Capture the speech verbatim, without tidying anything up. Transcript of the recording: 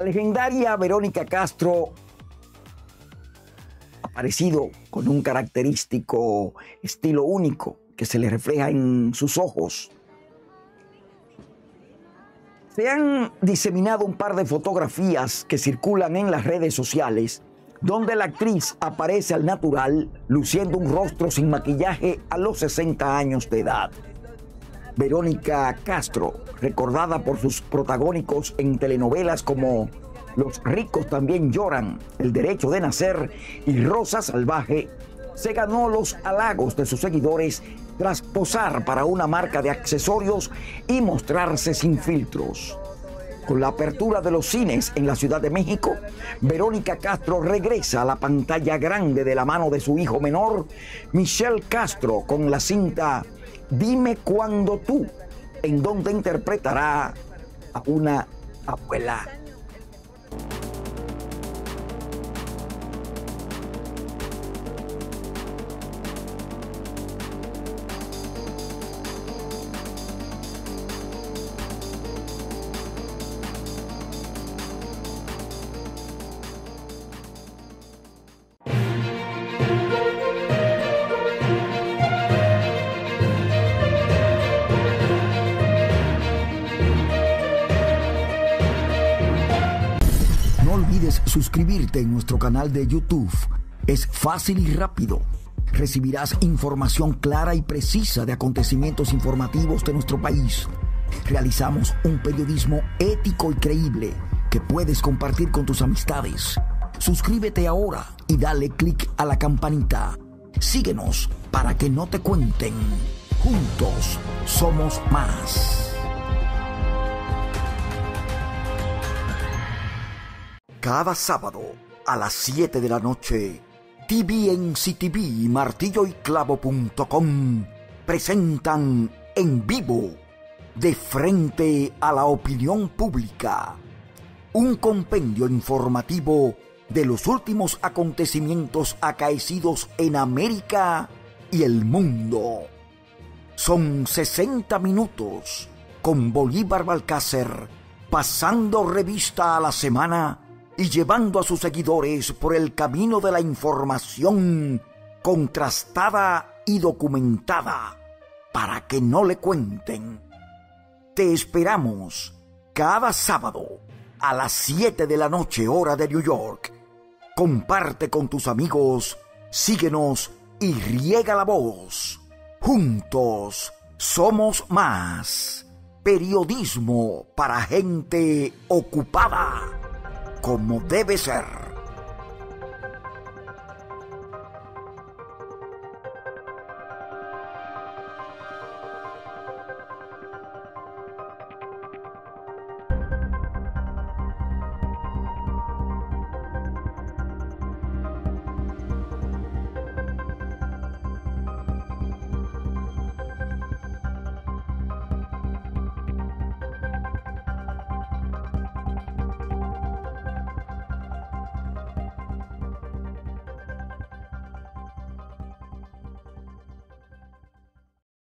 La legendaria Verónica Castro ha aparecido con un característico estilo único que se le refleja en sus ojos. Se han diseminado un par de fotografías que circulan en las redes sociales donde la actriz aparece al natural luciendo un rostro sin maquillaje a los sesenta años de edad. Verónica Castro, recordada por sus protagónicos en telenovelas como Los Ricos También Lloran, El Derecho de Nacer y Rosa Salvaje, se ganó los halagos de sus seguidores tras posar para una marca de accesorios y mostrarse sin filtros. Con la apertura de los cines en la Ciudad de México, Verónica Castro regresa a la pantalla grande de la mano de su hijo menor, Michelle Castro, con la cinta Dime cuándo tú, en donde interpretará a una abuela. Suscribirte en nuestro canal de YouTube. Es fácil y rápido. Recibirás información clara y precisa de acontecimientos informativos de nuestro país. Realizamos un periodismo ético y creíble que puedes compartir con tus amistades. Suscríbete ahora y dale clic a la campanita. Síguenos para que no te cuenten. Juntos somos más. Cada sábado a las siete de la noche, T V N C T V y Martillo y Clavo punto com presentan en vivo, de frente a la opinión pública, un compendio informativo de los últimos acontecimientos acaecidos en América y el mundo. Son sesenta minutos con Bolívar Balcácer, pasando revista a la semana y llevando a sus seguidores por el camino de la información contrastada y documentada para que no le cuenten. Te esperamos cada sábado a las siete de la noche hora de New York. Comparte con tus amigos, síguenos y riega la voz. Juntos somos más. Periodismo para gente ocupada. Como debe ser.